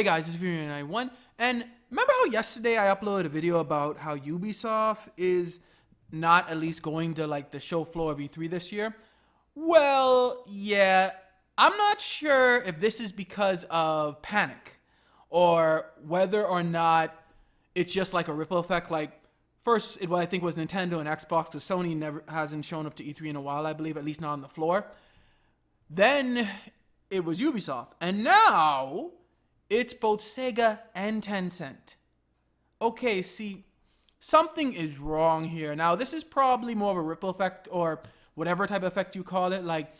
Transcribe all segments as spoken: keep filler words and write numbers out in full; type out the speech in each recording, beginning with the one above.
Hey guys, this is V ninety-one, and remember how yesterday I uploaded a video about how Ubisoft is not at least going to like the show floor of E three this year? Well, yeah, I'm not sure if this is because of panic or whether or not it's just like a ripple effect. Like first, it, what I think was Nintendo and Xbox, because Sony never hasn't shown up to E three in a while, I believe, at least not on the floor. Then it was Ubisoft, and now it's both Sega and Tencent. Okay, see, something is wrong here. Now, this is probably more of a ripple effect or whatever type of effect you call it. Like,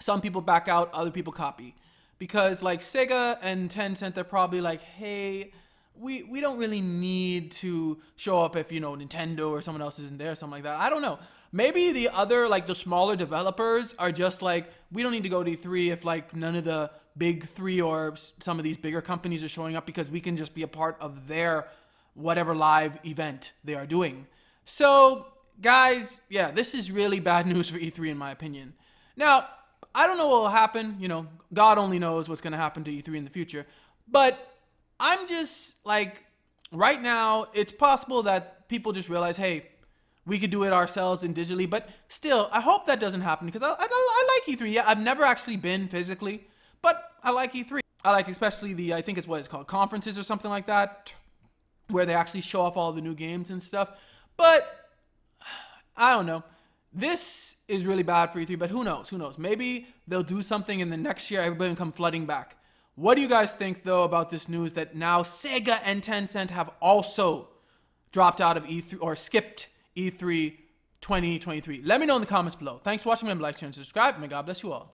some people back out, other people copy. Because, like, Sega and Tencent, they're probably like, hey, we, we don't really need to show up if, you know, Nintendo or someone else isn't there or something like that. I don't know. Maybe the other, like, the smaller developers are just like, we don't need to go to E three if, like, none of the big three or some of these bigger companies are showing up, because we can just be a part of their whatever live event they are doing. So guys, yeah, this is really bad news for E three in my opinion. Now, I don't know what will happen, you know, God only knows what's going to happen to E three in the future, but I'm just like, right now, it's possible that people just realize, hey, we could do it ourselves and digitally, but still, I hope that doesn't happen, because I, I, I like E three. Yeah, I've never actually been physically, but I like E three. I like especially the, I think it's what it's called, conferences or something like that, where they actually show off all the new games and stuff. But I don't know. This is really bad for E three, but who knows? Who knows? Maybe they'll do something and the next year everybody will come flooding back. What do you guys think, though, about this news that now Sega and Tencent have also dropped out of E three or skipped E three twenty twenty-three? Let me know in the comments below. Thanks for watching. Remember to like, share, and subscribe. May God bless you all.